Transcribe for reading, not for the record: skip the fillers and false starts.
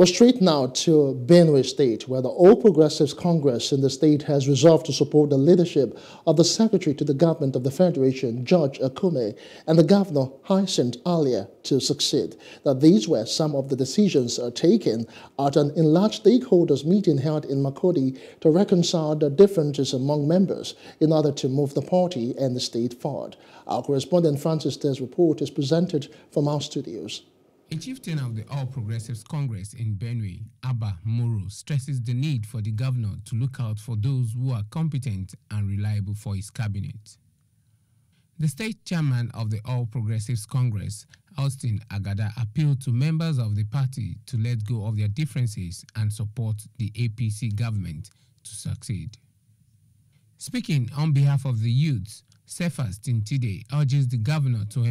We're straight now to Benue State, where the All Progressives Congress in the state has resolved to support the leadership of the Secretary to the Government of the Federation, George Akume, and the Governor, Hyacinth Alia, to succeed. Now, these were some of the decisions taken at an enlarged stakeholders meeting held in Makurdi to reconcile the differences among members in order to move the party and the state forward. Our correspondent Francis Tess' report is presented from our studios. A chieftain of the All Progressives Congress in Benue, Abba Moro, stresses the need for the governor to look out for those who are competent and reliable for his cabinet. The state chairman of the All Progressives Congress, Austin Agada, appealed to members of the party to let go of their differences and support the APC government to succeed. Speaking on behalf of the youths, Sefastin Tide urges the governor to...